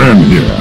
Sven here.